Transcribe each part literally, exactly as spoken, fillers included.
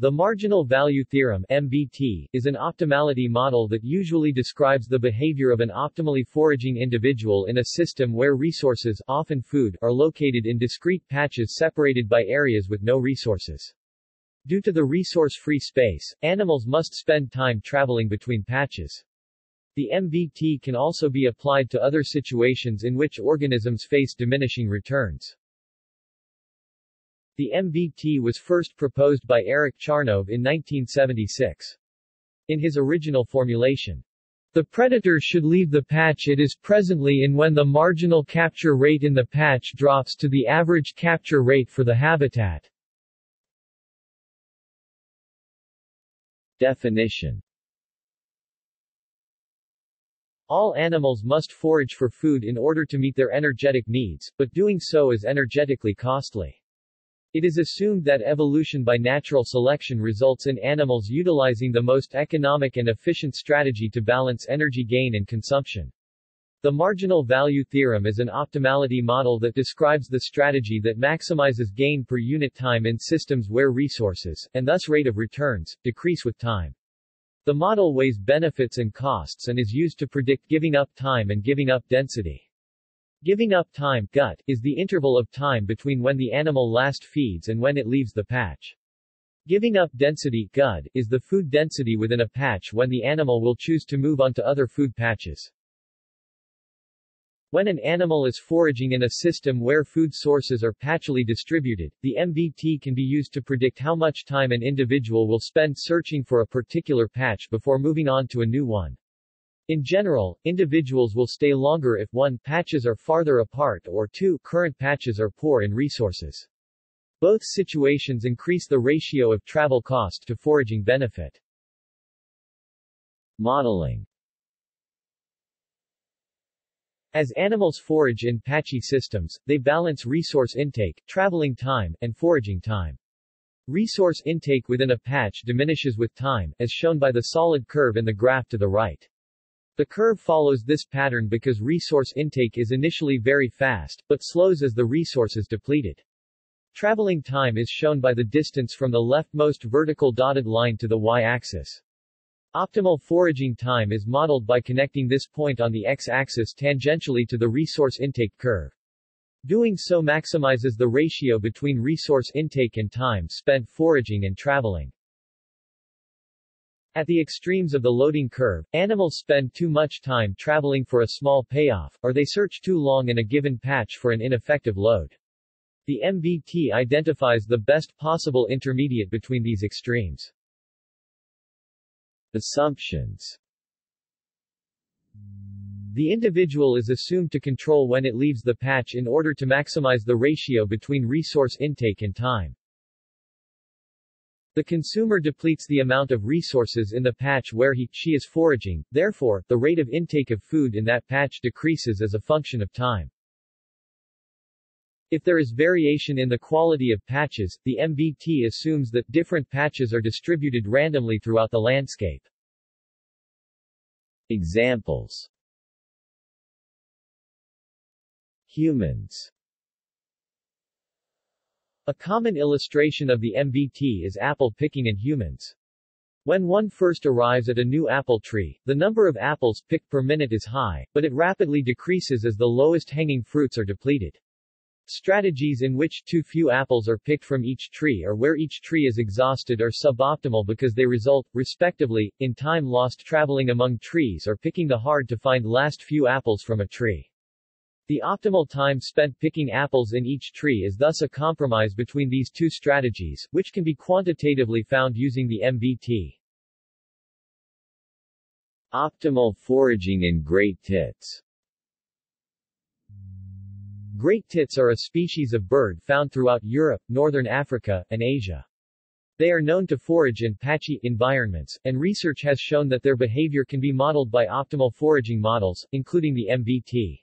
The marginal value theorem (M V T) is an optimality model that usually describes the behavior of an optimally foraging individual in a system where resources, often food, are located in discrete patches separated by areas with no resources. Due to the resource-free space, animals must spend time traveling between patches. The M V T can also be applied to other situations in which organisms face diminishing returns. The M V T was first proposed by Eric Charnov in nineteen seventy-six. In his original formulation, the predator should leave the patch it is presently in when the marginal capture rate in the patch drops to the average capture rate for the habitat. Definition. All animals must forage for food in order to meet their energetic needs, but doing so is energetically costly. It is assumed that evolution by natural selection results in animals utilizing the most economic and efficient strategy to balance energy gain and consumption. The marginal value theorem is an optimality model that describes the strategy that maximizes gain per unit time in systems where resources, and thus rate of returns, decrease with time. The model weighs benefits and costs and is used to predict giving up time and giving up density. Giving up time (gut) is the interval of time between when the animal last feeds and when it leaves the patch. Giving up density (G U D) is the food density within a patch when the animal will choose to move on to other food patches. When an animal is foraging in a system where food sources are patchily distributed, the M V T can be used to predict how much time an individual will spend searching for a particular patch before moving on to a new one. In general, individuals will stay longer if one patches are farther apart or two current patches are poor in resources. Both situations increase the ratio of travel cost to foraging benefit. Modeling. As animals forage in patchy systems, they balance resource intake, traveling time, and foraging time. Resource intake within a patch diminishes with time, as shown by the solid curve in the graph to the right. The curve follows this pattern because resource intake is initially very fast, but slows as the resource is depleted. Traveling time is shown by the distance from the leftmost vertical dotted line to the y-axis. Optimal foraging time is modeled by connecting this point on the x-axis tangentially to the resource intake curve. Doing so maximizes the ratio between resource intake and time spent foraging and traveling. At the extremes of the loading curve, animals spend too much time traveling for a small payoff, or they search too long in a given patch for an ineffective load. The M V T identifies the best possible intermediate between these extremes. Assumptions. The individual is assumed to control when it leaves the patch in order to maximize the ratio between resource intake and time. The consumer depletes the amount of resources in the patch where he, she is foraging, therefore, the rate of intake of food in that patch decreases as a function of time. If there is variation in the quality of patches, the M V T assumes that different patches are distributed randomly throughout the landscape. Examples. Humans. A common illustration of the M V T is apple picking in humans. When one first arrives at a new apple tree, the number of apples picked per minute is high, but it rapidly decreases as the lowest hanging fruits are depleted. Strategies in which too few apples are picked from each tree or where each tree is exhausted are suboptimal because they result, respectively, in time lost traveling among trees or picking the hard-to-find last few apples from a tree. The optimal time spent picking apples in each tree is thus a compromise between these two strategies, which can be quantitatively found using the M V T. Optimal foraging in great tits. Great tits are a species of bird found throughout Europe, northern Africa, and Asia. They are known to forage in patchy environments, and research has shown that their behavior can be modeled by optimal foraging models, including the M V T.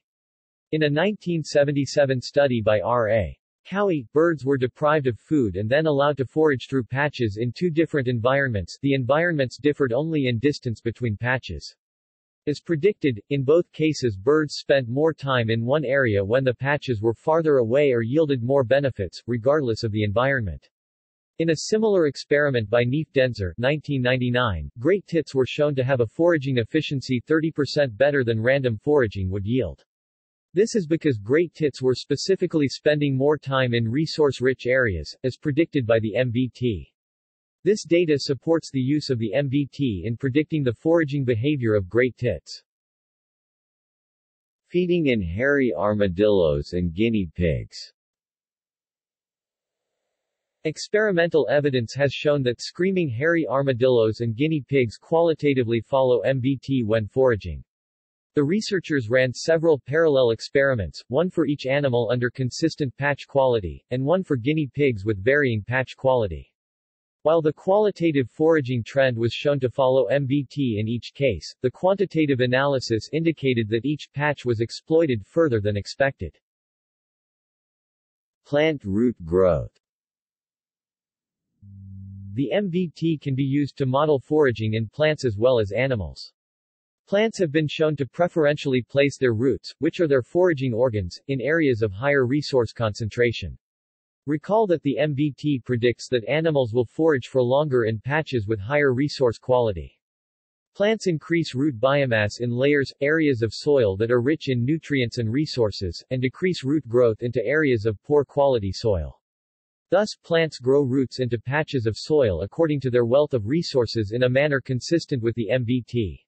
In a nineteen seventy-seven study by R A Cowie, birds were deprived of food and then allowed to forage through patches in two different environments. The environments differed only in distance between patches. As predicted, in both cases birds spent more time in one area when the patches were farther away or yielded more benefits, regardless of the environment. In a similar experiment by Neef Denzer, nineteen ninety-nine, great tits were shown to have a foraging efficiency thirty percent better than random foraging would yield. This is because great tits were specifically spending more time in resource-rich areas, as predicted by the M V T. This data supports the use of the M V T in predicting the foraging behavior of great tits. Feeding in hairy armadillos and guinea pigs. Experimental evidence has shown that screaming hairy armadillos and guinea pigs qualitatively follow M V T when foraging. The researchers ran several parallel experiments, one for each animal under consistent patch quality, and one for guinea pigs with varying patch quality. While the qualitative foraging trend was shown to follow M V T in each case, the quantitative analysis indicated that each patch was exploited further than expected. Plant root growth. The M V T can be used to model foraging in plants as well as animals. Plants have been shown to preferentially place their roots, which are their foraging organs, in areas of higher resource concentration. Recall that the M V T predicts that animals will forage for longer in patches with higher resource quality. Plants increase root biomass in layers, areas of soil that are rich in nutrients and resources, and decrease root growth into areas of poor quality soil. Thus, plants grow roots into patches of soil according to their wealth of resources in a manner consistent with the M V T.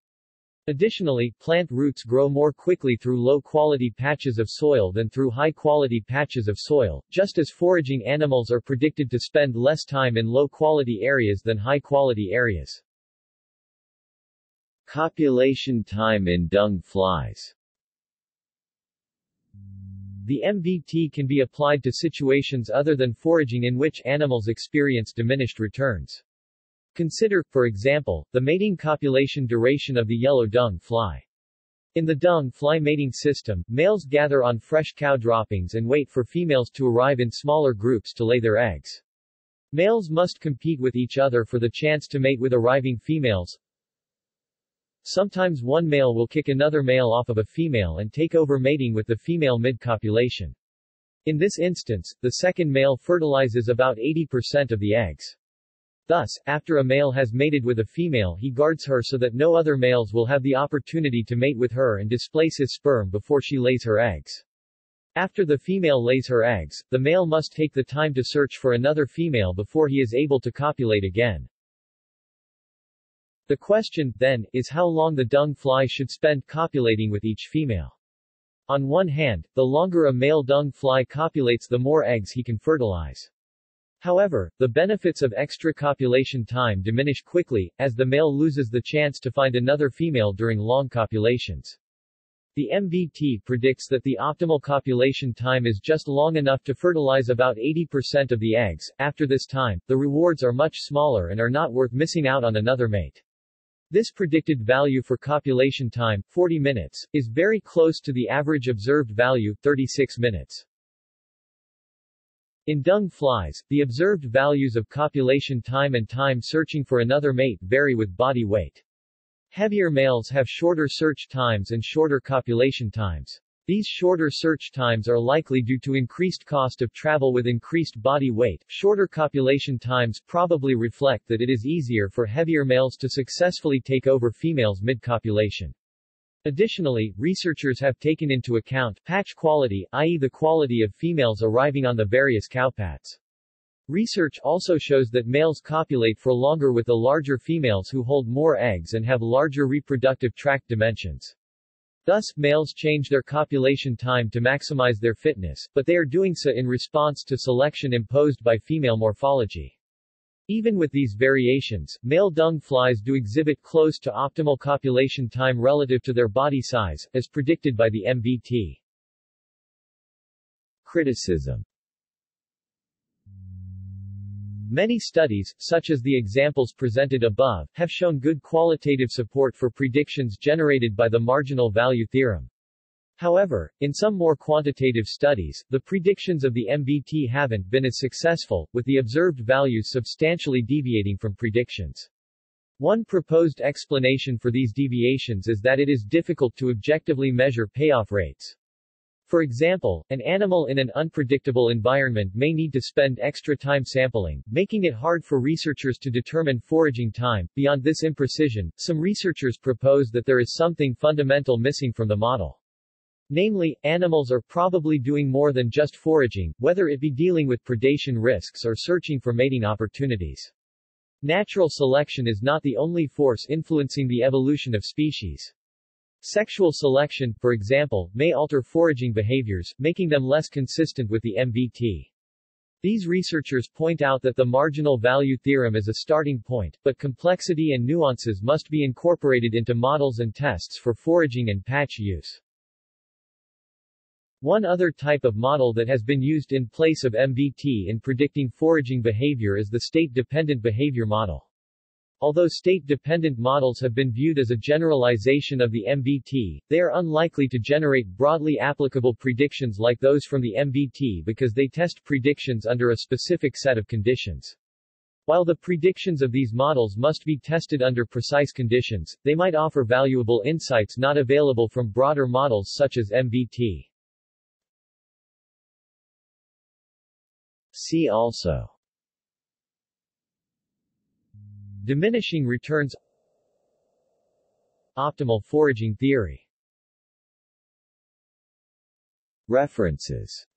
Additionally, plant roots grow more quickly through low-quality patches of soil than through high-quality patches of soil, just as foraging animals are predicted to spend less time in low-quality areas than high-quality areas. Copulation time in dung flies. The M V T can be applied to situations other than foraging in which animals experience diminished returns. Consider, for example, the mating copulation duration of the yellow dung fly. In the dung fly mating system, males gather on fresh cow droppings and wait for females to arrive in smaller groups to lay their eggs. Males must compete with each other for the chance to mate with arriving females. Sometimes one male will kick another male off of a female and take over mating with the female mid-copulation. In this instance, the second male fertilizes about eighty percent of the eggs. Thus, after a male has mated with a female, he guards her so that no other males will have the opportunity to mate with her and displace his sperm before she lays her eggs. After the female lays her eggs, the male must take the time to search for another female before he is able to copulate again. The question, then, is how long the dung fly should spend copulating with each female. On one hand, the longer a male dung fly copulates, the more eggs he can fertilize. However, the benefits of extra copulation time diminish quickly, as the male loses the chance to find another female during long copulations. The M V T predicts that the optimal copulation time is just long enough to fertilize about eighty percent of the eggs. After this time, the rewards are much smaller and are not worth missing out on another mate. This predicted value for copulation time, forty minutes, is very close to the average observed value, thirty-six minutes. In dung flies, the observed values of copulation time and time searching for another mate vary with body weight. Heavier males have shorter search times and shorter copulation times. These shorter search times are likely due to increased cost of travel with increased body weight. Shorter copulation times probably reflect that it is easier for heavier males to successfully take over females mid-copulation. Additionally, researchers have taken into account patch quality, that is the quality of females arriving on the various cowpats. Research also shows that males copulate for longer with the larger females who hold more eggs and have larger reproductive tract dimensions. Thus, males change their copulation time to maximize their fitness, but they are doing so in response to selection imposed by female morphology. Even with these variations, male dung flies do exhibit close to optimal copulation time relative to their body size, as predicted by the M V T. Criticism. Many studies, such as the examples presented above, have shown good qualitative support for predictions generated by the marginal value theorem. However, in some more quantitative studies, the predictions of the M V T haven't been as successful, with the observed values substantially deviating from predictions. One proposed explanation for these deviations is that it is difficult to objectively measure payoff rates. For example, an animal in an unpredictable environment may need to spend extra time sampling, making it hard for researchers to determine foraging time. Beyond this imprecision, some researchers propose that there is something fundamental missing from the model. Namely, animals are probably doing more than just foraging, whether it be dealing with predation risks or searching for mating opportunities. Natural selection is not the only force influencing the evolution of species. Sexual selection, for example, may alter foraging behaviors, making them less consistent with the M V T. These researchers point out that the marginal value theorem is a starting point, but complexity and nuances must be incorporated into models and tests for foraging and patch use. One other type of model that has been used in place of M V T in predicting foraging behavior is the state-dependent behavior model. Although state-dependent models have been viewed as a generalization of the M V T, they are unlikely to generate broadly applicable predictions like those from the M V T because they test predictions under a specific set of conditions. While the predictions of these models must be tested under precise conditions, they might offer valuable insights not available from broader models such as M V T. See also: diminishing returns, optimal foraging theory. References.